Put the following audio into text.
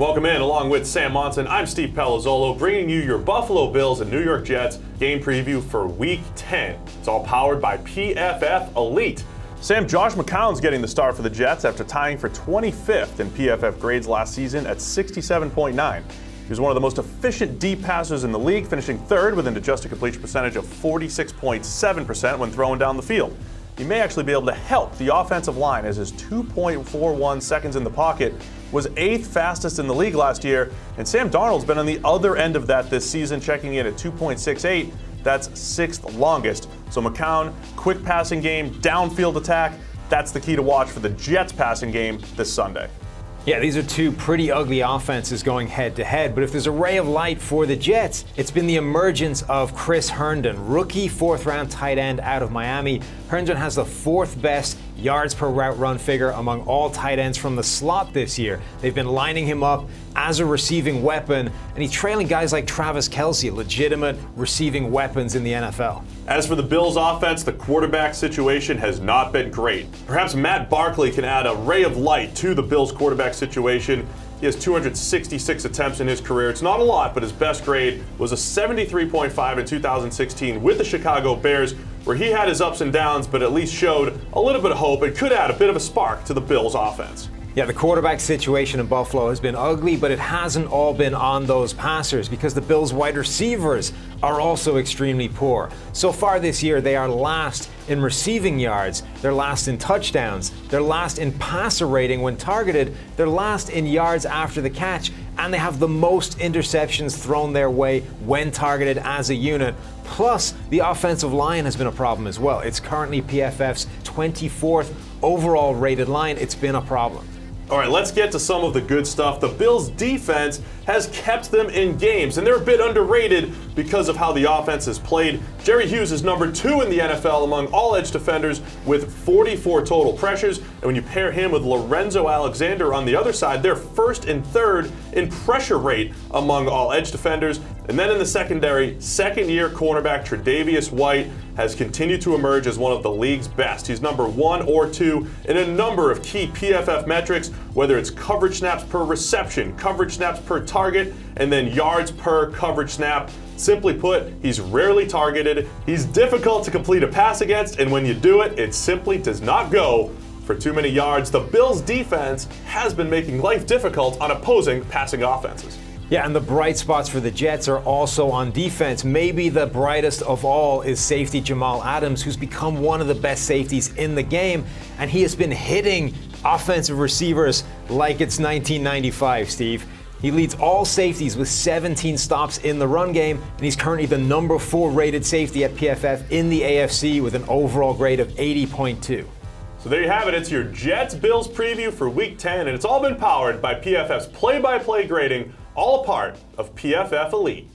Welcome in, along with Sam Monson. I'm Steve Palazzolo, bringing you your Buffalo Bills and New York Jets game preview for Week 10. It's all powered by PFF Elite. Sam, Josh McCown's getting the start for the Jets after tying for 25th in PFF grades last season at 67.9. He was one of the most efficient deep passers in the league, finishing third with an adjusted completion percentage of 46.7% when throwing down the field. He may actually be able to help the offensive line, as his 2.41 seconds in the pocket was 8th fastest in the league last year, and Sam Darnold's been on the other end of that this season, checking in at 2.68. That's 6th longest. So McCown, quick passing game, downfield attack, that's the key to watch for the Jets passing game this Sunday. Yeah, these are two pretty ugly offenses going head-to-head, but if there's a ray of light for the Jets, it's been the emergence of Chris Herndon, rookie fourth-round tight end out of Miami. Herndon has the fourth-best yards per route run figure among all tight ends from the slot this year. They've been lining him up as a receiving weapon, and he's trailing guys like Travis Kelce, legitimate receiving weapons in the NFL. As for the Bills' offense, the quarterback situation has not been great. Perhaps Matt Barkley can add a ray of light to the Bills' quarterback situation. He has 266 attempts in his career. It's not a lot, but his best grade was a 73.5 in 2016 with the Chicago Bears, where he had his ups and downs, but at least showed a little bit of hope and could add a bit of a spark to the Bills' offense. Yeah, the quarterback situation in Buffalo has been ugly, but it hasn't all been on those passers, because the Bills' wide receivers are also extremely poor. So far this year, they are last in receiving yards, they're last in touchdowns, they're last in passer rating when targeted, they're last in yards after the catch, and they have the most interceptions thrown their way when targeted as a unit. Plus, the offensive line has been a problem as well. It's currently PFF's 24th overall rated line. It's been a problem. All right, let's get to some of the good stuff. The Bills' defense has kept them in games, and they're a bit underrated because of how the offense is played. Jerry Hughes is #2 in the NFL among all edge defenders with 44 total pressures, and when you pair him with Lorenzo Alexander on the other side, they're 1st and 3rd in pressure rate among all edge defenders. And then in the secondary, second-year cornerback Tre'Davious White has continued to emerge as one of the league's best. He's #1 or 2 in a number of key PFF metrics, whether it's coverage snaps per reception, coverage snaps per target, and then yards per coverage snap. Simply put, he's rarely targeted, he's difficult to complete a pass against, and when you do it, it simply does not go for too many yards. The Bills' defense has been making life difficult on opposing passing offenses. Yeah, and the bright spots for the Jets are also on defense. Maybe the brightest of all is safety Jamal Adams, who's become one of the best safeties in the game, and he has been hitting offensive receivers like it's 1995, Steve. He leads all safeties with 17 stops in the run game, and he's currently the #4 rated safety at PFF in the AFC with an overall grade of 80.2. So there you have it. It's your Jets-Bills preview for Week 10, and it's all been powered by PFF's play-by-play grading, all a part of PFF Elite.